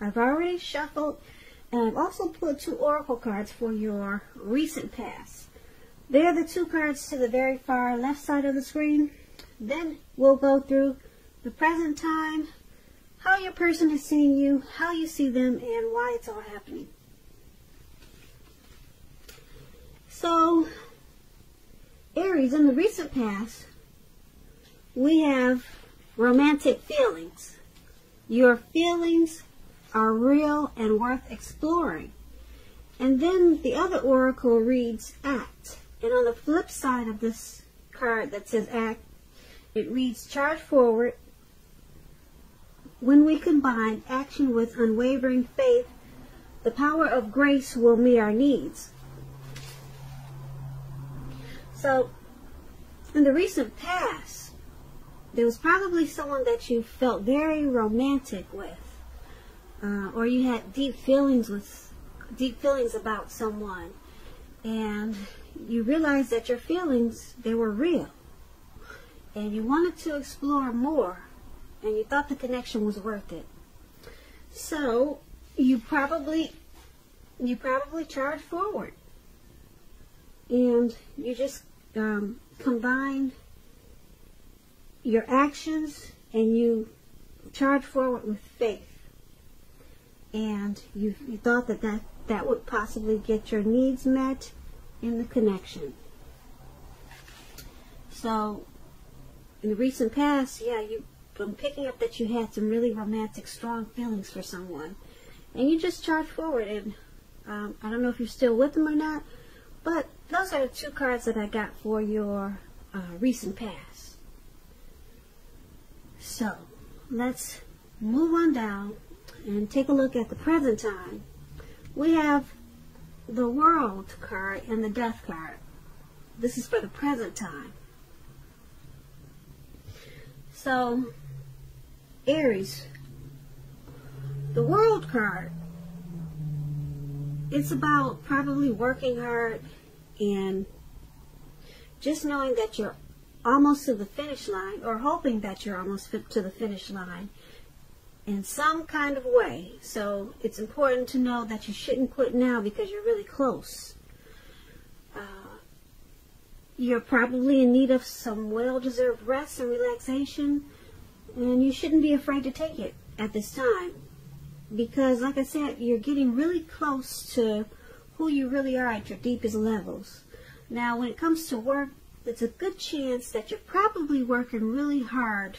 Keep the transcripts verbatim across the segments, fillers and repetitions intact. I've already shuffled, and I've also put two oracle cards for your recent past. They're the two cards to the very far left side of the screen. Then we'll go through the present time, how your person is seeing you, how you see them, and why it's all happening. So, Aries, in the recent past, we have romantic feelings. Your feelings are real and worth exploring. And then the other oracle reads act. And on the flip side of this card that says act, it reads charge forward. When we combine action with unwavering faith, the power of grace will meet our needs. So, in the recent past, there was probably someone that you felt very romantic with, uh, or you had deep feelings with, deep feelings about someone, and you realized that your feelings, they were real, and you wanted to explore more, and you thought the connection was worth it. So you probably, you probably charged forward, and you just um, combined your actions, and you charged forward with faith, and you, you thought that, that that would possibly get your needs met in the connection. So in the recent past, yeah, you. I'm picking up that you had some really romantic, strong feelings for someone, and you just charged forward. And um, I don't know if you're still with them or not, but those are the two cards that I got for your uh, recent past. So let's move on down and take a look at the present time. We have the World card and the Death card. This is for the present time. So, Aries, the World card, it's about probably working hard and just knowing that you're almost to the finish line, or hoping that you're almost to the finish line in some kind of way. So it's important to know that you shouldn't quit now because you're really close. Uh, you're probably in need of some well-deserved rest and relaxation, and you shouldn't be afraid to take it at this time, because like I said, you're getting really close to who you really are at your deepest levels. Now when it comes to work, it's a good chance that you're probably working really hard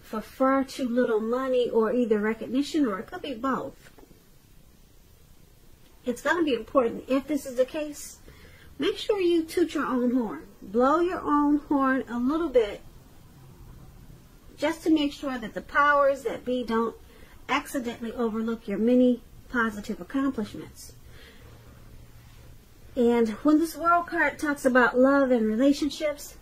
for far too little money, or either recognition, or it could be both. It's going to be important, if this is the case, make sure you toot your own horn. Blow your own horn a little bit, just to make sure that the powers that be don't accidentally overlook your many positive accomplishments. And when this World card talks about love and relationships,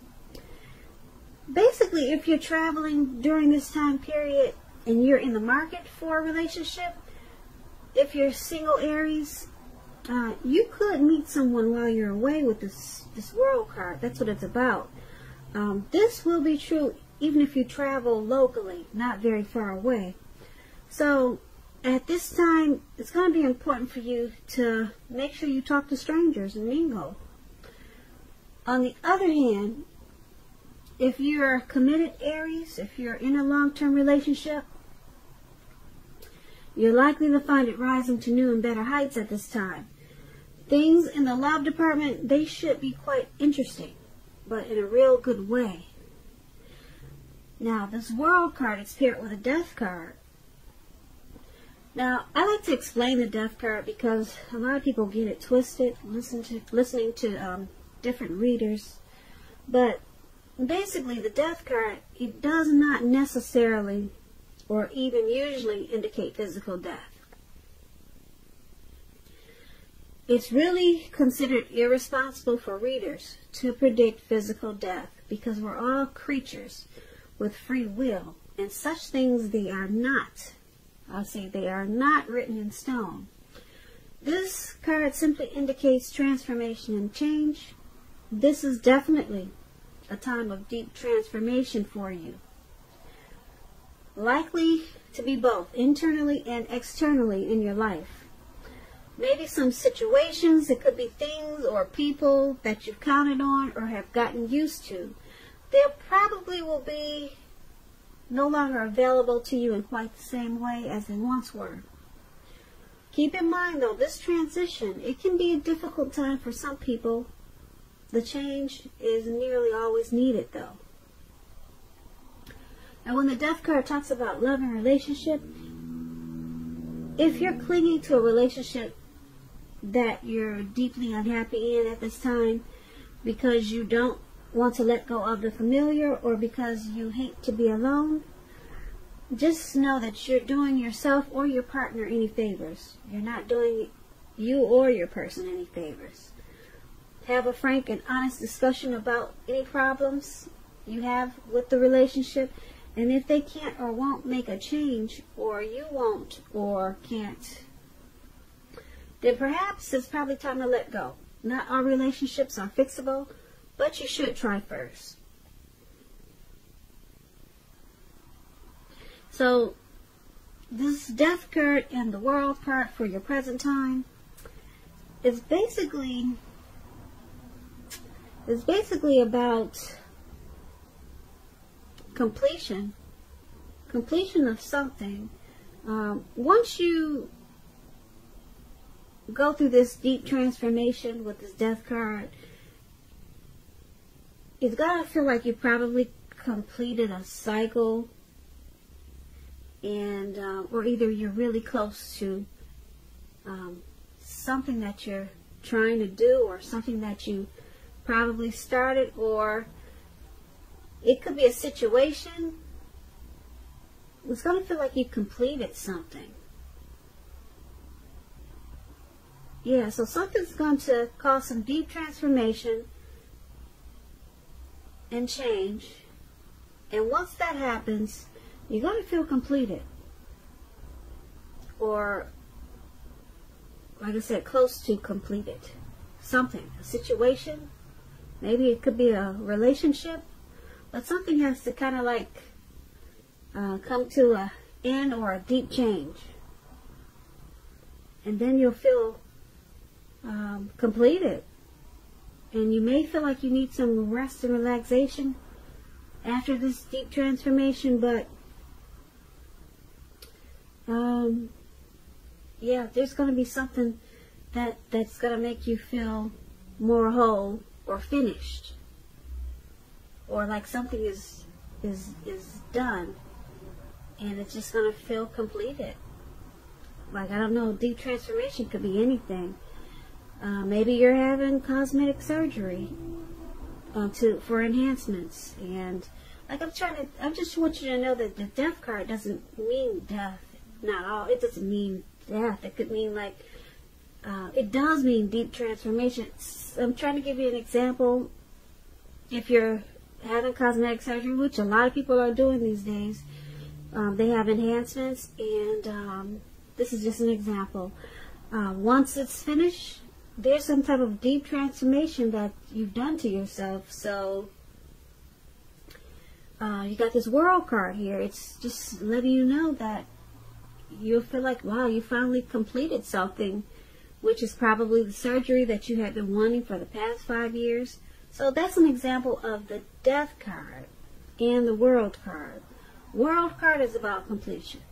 basically if you're traveling during this time period and you're in the market for a relationship, if you're single, Aries, uh, you could meet someone while you're away with this, this World card. That's what it's about. Um, this will be true even if you travel locally, not very far away. So at this time, it's going to be important for you to make sure you talk to strangers and mingle. On the other hand, if you're committed, Aries, if you're in a long-term relationship, you're likely to find it rising to new and better heights at this time. Things in the love department, they should be quite interesting, but in a real good way. Now, this World card is paired with a Death card. Now, I like to explain the Death card because a lot of people get it twisted listen to, listening to um, different readers. But basically, the Death card, it does not necessarily or even usually indicate physical death. It's really considered irresponsible for readers to predict physical death, because we're all creatures with free will, and such things, they are not, I'll say they are not written in stone. This card simply indicates transformation and change. This is definitely a time of deep transformation for you. Likely to be both internally and externally in your life. Maybe some situations, it could be things or people that you've counted on or have gotten used to. They probably will be no longer available to you in quite the same way as they once were. Keep in mind, though, this transition, it can be a difficult time for some people. The change is nearly always needed, though. And when the Death card talks about love and relationship, if you're clinging to a relationship that you're deeply unhappy in at this time because you don't want to let go of the familiar or because you hate to be alone, just know that you're doing yourself or your partner any favors. You're not doing you or your person any favors. Have a frank and honest discussion about any problems you have with the relationship. And if they can't or won't make a change, or you won't or can't, then perhaps it's probably time to let go. Not all relationships are fixable, but you should try first. So, this Death card and the World card for your present time is basically is basically about completion, completion of something. Um, once you go through this deep transformation with this Death card, it's gotta feel like you probably completed a cycle. And, uh, or either you're really close to um, something that you're trying to do, or something that you probably started, or it could be a situation. It's going to feel like you completed something. Yeah, so something's going to cause some deep transformation and change. And once that happens, you're going to feel completed, or, like I said, close to completed. Something, a situation, maybe it could be a relationship, but something has to kind of like uh, come to an end or a deep change. And then you'll feel um, completed. And you may feel like you need some rest and relaxation after this deep transformation, but Um, yeah, there's going to be something that, that's going to make you feel more whole or finished, or like something is, is, is done, and it's just going to feel completed. Like, I don't know, deep transformation could be anything. Uh, maybe you're having cosmetic surgery uh, to, for enhancements, and like I'm trying to, I just want you to know that the Death card doesn't mean death. Not all. It doesn't mean death. It could mean like, uh, it does mean deep transformation. I'm trying to give you an example. If you're having cosmetic surgery, which a lot of people are doing these days, um, they have enhancements, and um, this is just an example. Uh, once it's finished, there's some type of deep transformation that you've done to yourself. So uh, you got this World card here. It's just letting you know that you'll feel like, wow, you finally completed something, which is probably the surgery that you had been wanting for the past five years. So that's an example of the Death card and the World card. World card is about completion.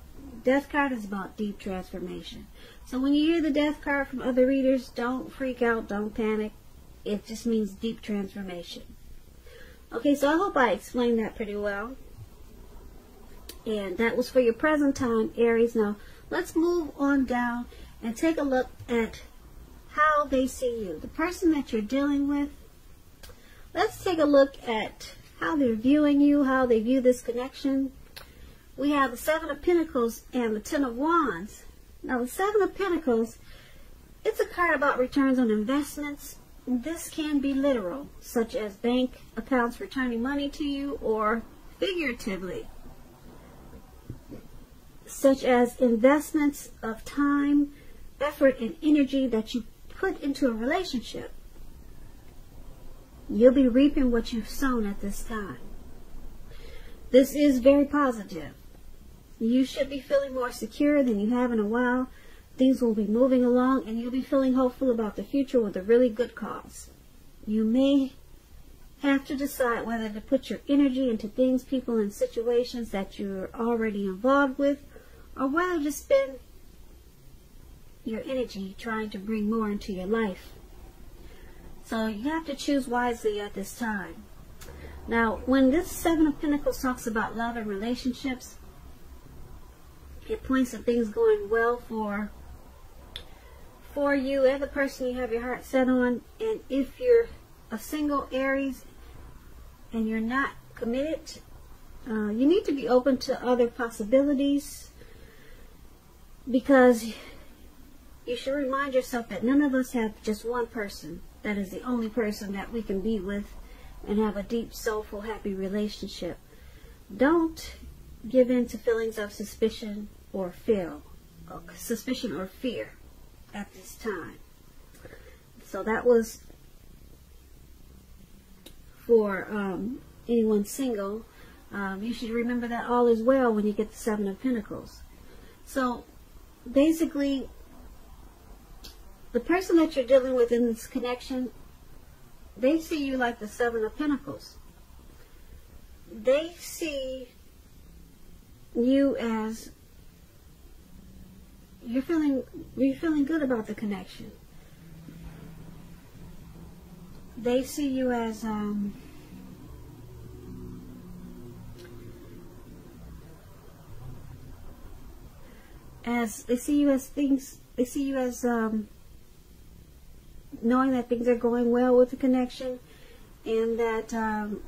Death card is about deep transformation. So when you hear the Death card from other readers, don't freak out, don't panic. It just means deep transformation. Okay, so I hope I explained that pretty well. And that was for your present time, Aries. Now, let's move on down and take a look at how they see you. The person that you're dealing with, let's take a look at how they're viewing you, how they view this connection. We have the Seven of Pentacles and the Ten of Wands. Now, the Seven of Pentacles, it's a card about returns on investments. This can be literal, such as bank accounts returning money to you, or figuratively, such as investments of time, effort, and energy that you put into a relationship. You'll be reaping what you've sown at this time. This is very positive. You should be feeling more secure than you have in a while. Things will be moving along, and you'll be feeling hopeful about the future with a really good cause. You may have to decide whether to put your energy into things, people, and situations that you're already involved with, or whether to spend your energy trying to bring more into your life. So you have to choose wisely at this time. Now, when this Seven of Pentacles talks about love and relationships, it points to things going well for for you and the person you have your heart set on. And if you're a single Aries and you're not committed, uh, you need to be open to other possibilities, because you should remind yourself that none of us have just one person that is the only person that we can be with and have a deep, soulful, happy relationship. Don't give in to feelings of suspicion or fear, or suspicion or fear at this time. So that was for um, anyone single. Um, you should remember that all is well when you get the Seven of Pentacles. So basically, the person that you're dealing with in this connection, they see you like the Seven of Pentacles. They see you as you're feeling you're feeling good about the connection. They see you as um, as they see you as things. They see you as um, knowing that things are going well with the connection, and that um,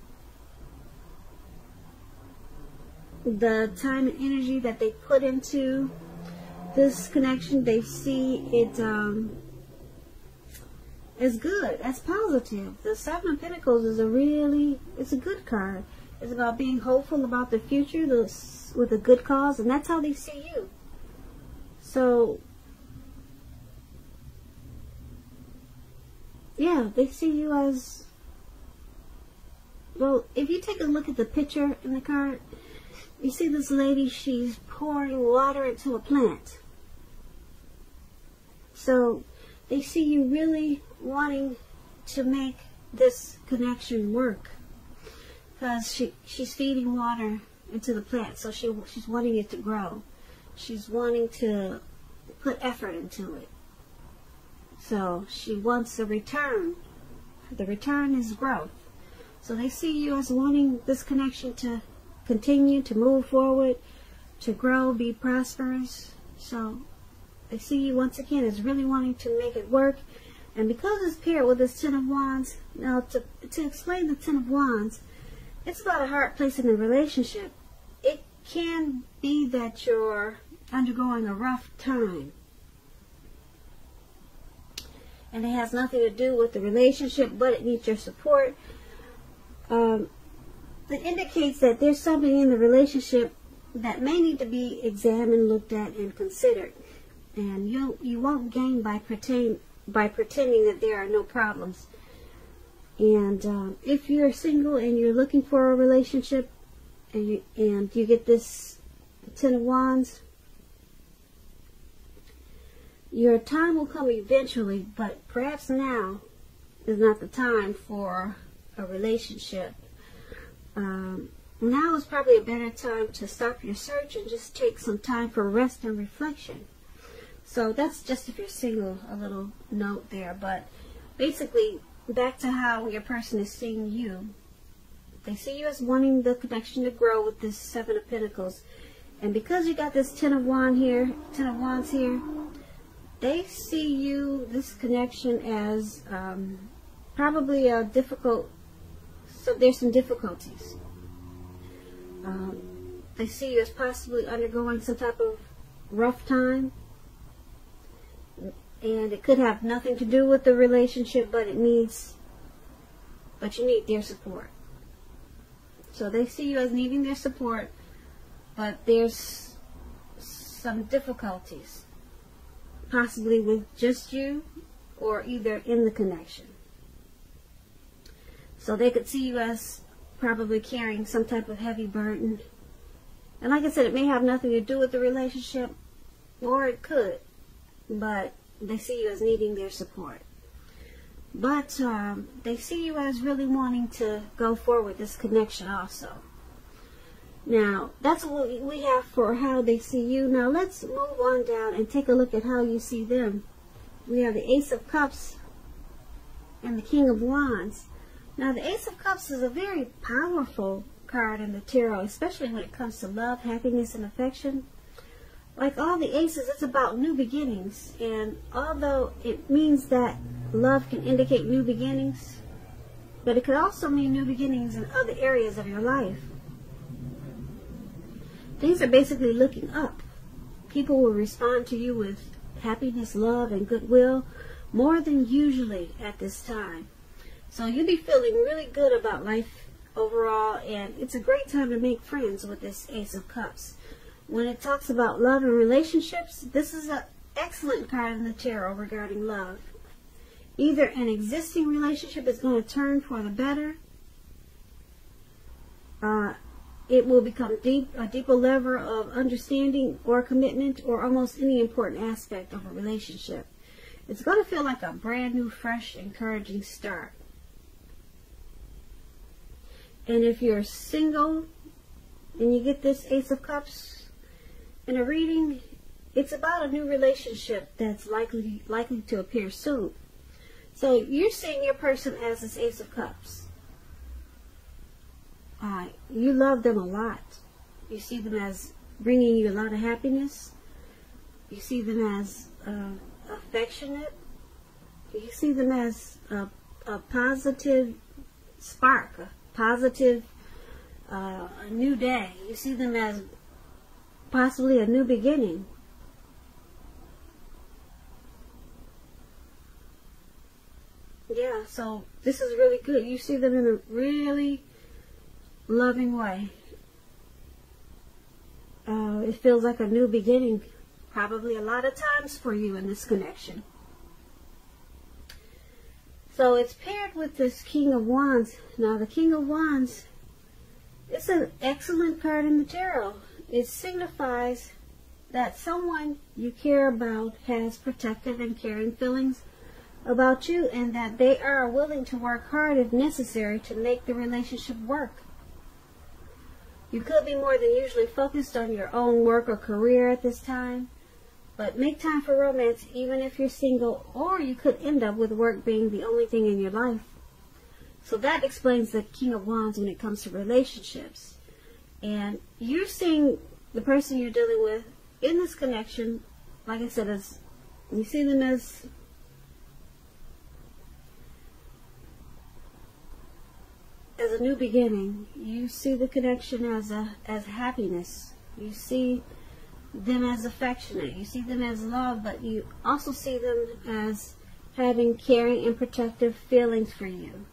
the time and energy that they put into this connection, they see it um, as good, as positive. The Seven of Pentacles is a really, it's a good card. It's about being hopeful about the future this, with a good cause, and that's how they see you. So, yeah, they see you as, well, if you take a look at the picture in the card, you see this lady, she's pouring water into a plant. So they see you really wanting to make this connection work, because she, she's feeding water into the plant, so she, she's wanting it to grow. She's wanting to put effort into it. So she wants a return. The return is growth. So they see you as wanting this connection to continue to move forward, to grow, be prosperous. So I see you once again is really wanting to make it work. And because it's paired with this Ten of Wands, now to, to explain the Ten of Wands, it's about a hard place in a relationship. It can be that you're undergoing a rough time, and it has nothing to do with the relationship, but it needs your support. Um, It indicates that there's something in the relationship that may need to be examined, looked at, and considered. And you you won't gain by pretend by pretending that there are no problems. And um, if you're single and you're looking for a relationship, and you, and you get this Ten of Wands, your time will come eventually, but perhaps now is not the time for a relationship. Um, now is probably a better time to stop your search and just take some time for rest and reflection. So that's just if you're single, a little note there. But basically, back to how your person is seeing you. They see you as wanting the connection to grow with this Seven of Pentacles. And because you got this Ten of Wands here, Ten of Wands here, they see you, this connection, as um, probably a difficult. So there's some difficulties. Um, they see you as possibly undergoing some type of rough time. And it could have nothing to do with the relationship, but it needs, but you need their support. So they see you as needing their support, but there's some difficulties, possibly with just you or either in the connection. So they could see you as probably carrying some type of heavy burden, And like I said, it may have nothing to do with the relationship, or it could, but they see you as needing their support. But um, they see you as really wanting to go forward with this connection also. Now, that's what we have for how they see you. Now, let's move on down and take a look at how you see them. We have the Ace of Cups and the King of Wands. Now, the Ace of Cups is a very powerful card in the tarot, especially when it comes to love, happiness, and affection. Like all the aces, it's about new beginnings. And although it means that love can indicate new beginnings, but it could also mean new beginnings in other areas of your life. Things are basically looking up. People will respond to you with happiness, love, and goodwill more than usually at this time. So you'll be feeling really good about life overall, and it's a great time to make friends with this Ace of Cups. When it talks about love and relationships, this is an excellent card in the tarot regarding love. Either an existing relationship is going to turn for the better, uh, it will become deep, a deeper level of understanding or commitment, or almost any important aspect of a relationship. It's going to feel like a brand new, fresh, encouraging start. And if you're single and you get this Ace of Cups in a reading, it's about a new relationship that's likely likely to appear soon. So you're seeing your person as this Ace of Cups. Uh, you love them a lot. You see them as bringing you a lot of happiness. You see them as uh, affectionate. You see them as a, a positive spark, a positive uh, a new day. You see them as possibly a new beginning. Yeah, so this is really good. You see them in a really loving way. Uh, it feels like a new beginning, probably a lot of times for you in this connection. So it's paired with this King of Wands. Now the King of Wands, it's an excellent card in the tarot. It signifies that someone you care about has protective and caring feelings about you, and that they are willing to work hard if necessary to make the relationship work. You could be more than usually focused on your own work or career at this time, but make time for romance even if you're single, or you could end up with work being the only thing in your life. So that explains the King of Wands when it comes to relationships. And you're seeing the person you're dealing with in this connection, like I said, as you see them as As a new beginning. You see the connection as a as happiness. You see them as affectionate. You see them as love, but you also see them as having caring and protective feelings for you,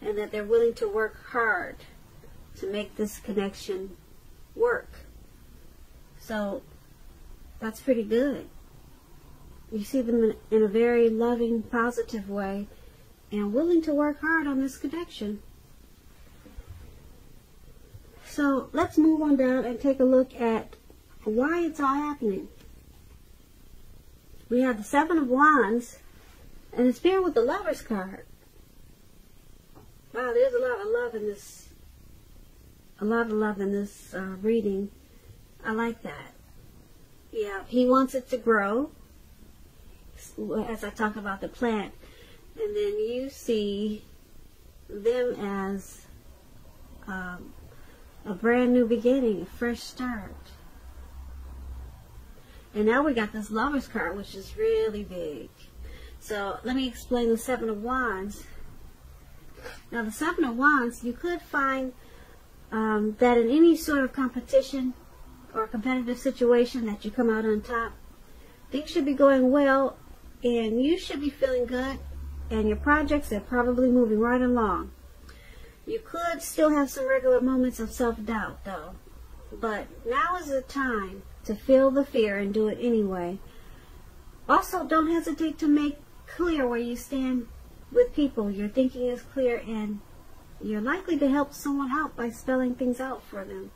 and that they're willing to work hard to make this connection work. So that's pretty good. You see them in, in a very loving, positive way, and willing to work hard on this connection. So let's move on down and take a look at why it's all happening. We have the Seven of Wands, and it's paired with the Lover's card. Wow, there's a lot of love in this, a lot of love in this uh, reading. I like that. Yeah, he wants it to grow, as I talk about the plant. And then you see them as um, a brand new beginning, a fresh start. And now we got this Lover's card, which is really big. So let me explain the Seven of Wands. Now the Seven of Wands, you could find um, that in any sort of competition or competitive situation that you come out on top. Things should be going well, and you should be feeling good, and your projects are probably moving right along. You could still have some regular moments of self-doubt, though. But now is the time to feel the fear and do it anyway. Also, don't hesitate to make clear where you stand with people. Your thinking is clear, and you're likely to help someone out by spelling things out for them.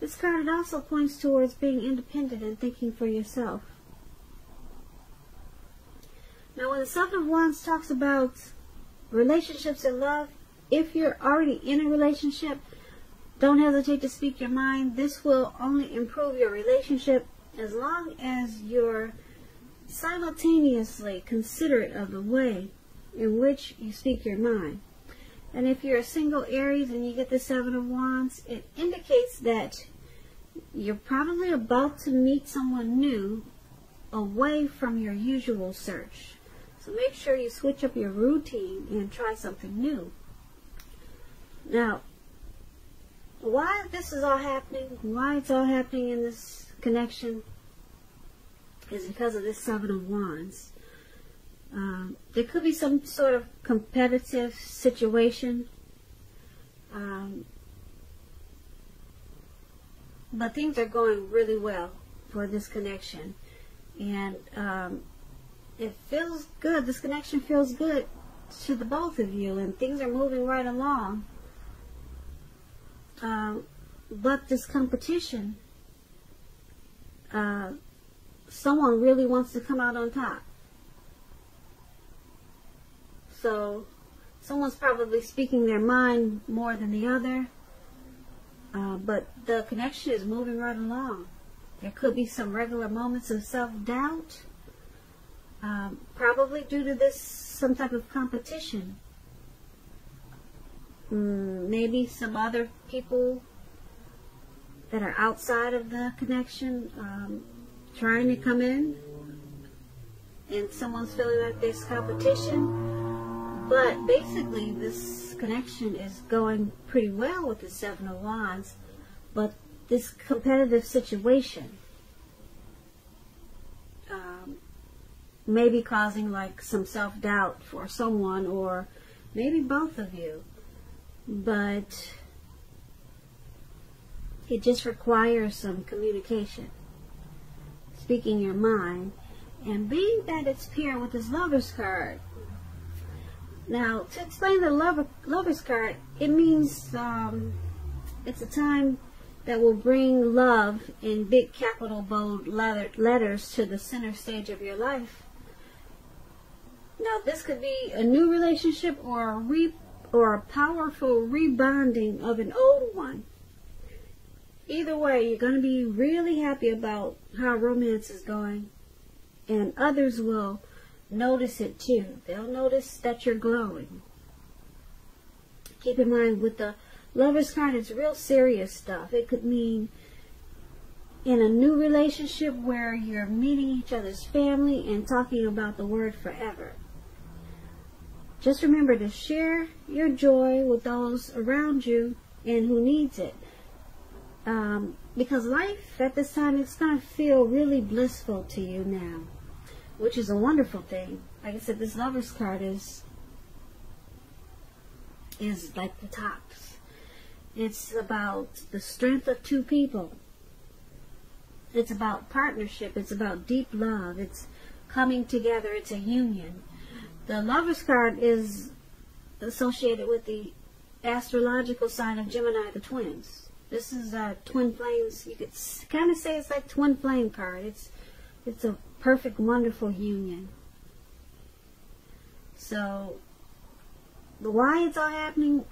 This card also points towards being independent and thinking for yourself. Now, when the Seven of Wands talks about relationships and love, if you're already in a relationship, don't hesitate to speak your mind. This will only improve your relationship as long as you're simultaneously considerate of the way in which you speak your mind. And if you're a single Aries and you get the Seven of Wands, it indicates that you're probably about to meet someone new away from your usual search. So make sure you switch up your routine and try something new. Now, why this is all happening, why it's all happening in this connection, is because of this Seven of Wands. Um, there could be some sort of competitive situation, um, but things are going really well for this connection, and um, it feels good. This connection feels good to the both of you, and things are moving right along. Um, but this competition, uh, someone really wants to come out on top. So someone's probably speaking their mind more than the other, uh, but the connection is moving right along. There could be some regular moments of self-doubt, um, probably due to this some type of competition. Mm, maybe some other people that are outside of the connection um, trying to come in, and someone's feeling like there's competition. But basically, this connection is going pretty well with the Seven of Wands, but this competitive situation um, may be causing like some self-doubt for someone, or maybe both of you. But it just requires some communication, speaking your mind, and being that it's paired with this Lover's card. Now, to explain the lover, Lover's card, it means um, it's a time that will bring love in big capital bold letter, letters to the center stage of your life. Now, this could be a new relationship or a, re, or a powerful rebonding of an old one. Either way, you're going to be really happy about how romance is going, and others will notice it too. They'll notice that you're glowing. Keep in mind, with the Lover's card, it's real serious stuff. It could mean in a new relationship where you're meeting each other's family and talking about the word forever. Just remember to share your joy with those around you and who needs it. Um, because life at this time, it's going to feel really blissful to you now, which is a wonderful thing. Like I said, this Lover's card is is like the tops. It's about the strength of two people. It's about partnership. It's about deep love. It's coming together. It's a union. The Lover's card is associated with the astrological sign of Gemini, the twins. This is a twin flames. You could kind of say it's like twin flame card. It's it's a perfect, wonderful union. So, why it's all happening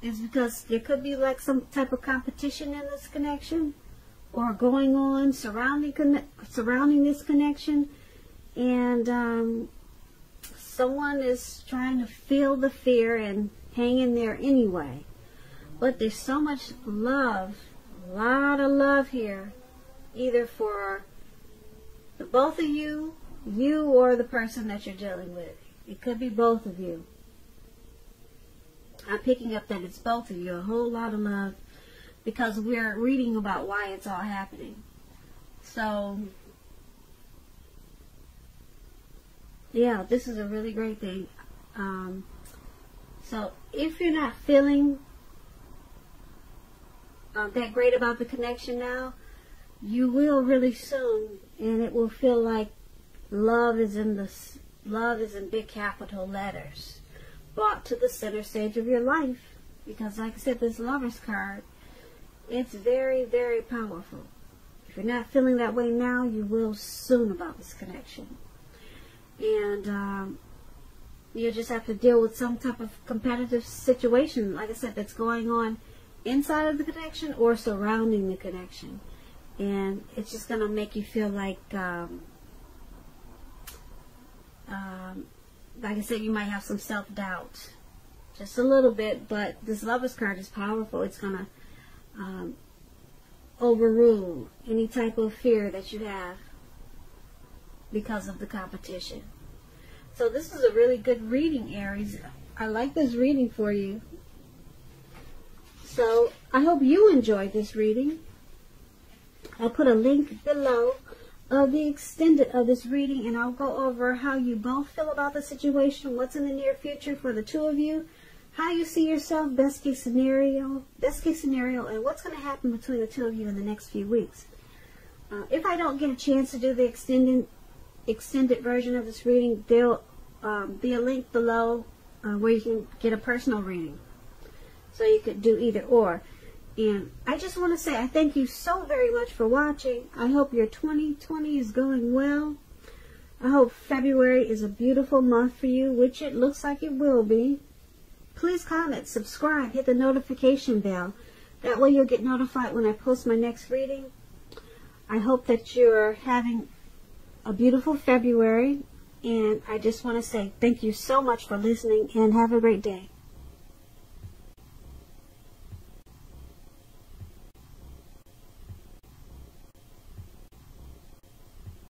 is because there could be like some type of competition in this connection, or going on surrounding surrounding this connection, and um, someone is trying to feel the fear and hang in there anyway. But there's so much love, a lot of love here, either for the both of you, you or the person that you're dealing with. It could be both of you. I'm picking up that it's both of you, a whole lot of love, because we're reading about why it's all happening. So, yeah, this is a really great thing. Um, so, if you're not feeling uh, that great about the connection now, you will really soon, and it will feel like love is in the love is in big capital letters, brought to the center stage of your life. Because, like I said, this Lover's card It's very, very powerful. If you're not feeling that way now, you will soon about this connection. And um, you'll just have to deal with some type of competitive situation, like I said, that's going on inside of the connection or surrounding the connection. And it's just going to make you feel like, um, um, like I said, you might have some self-doubt. Just a little bit, but this Lover's card is powerful. It's going to um, overrule any type of fear that you have because of the competition. So this is a really good reading, Aries. I like this reading for you. So I hope you enjoyed this reading. I'll put a link below of the extended of this reading, and I'll go over how you both feel about the situation, what's in the near future for the two of you, how you see yourself, best case scenario, best case scenario, and what's going to happen between the two of you in the next few weeks. Uh, if I don't get a chance to do the extended extended version of this reading, there'll um, be a link below uh, where you can get a personal reading. So you could do either or. And I just want to say I thank you so very much for watching. I hope your twenty twenty is going well. I hope February is a beautiful month for you, which it looks like it will be. Please comment, subscribe, hit the notification bell. That way you'll get notified when I post my next reading. I hope that you're having a beautiful February. And I just want to say thank you so much for listening, and have a great day.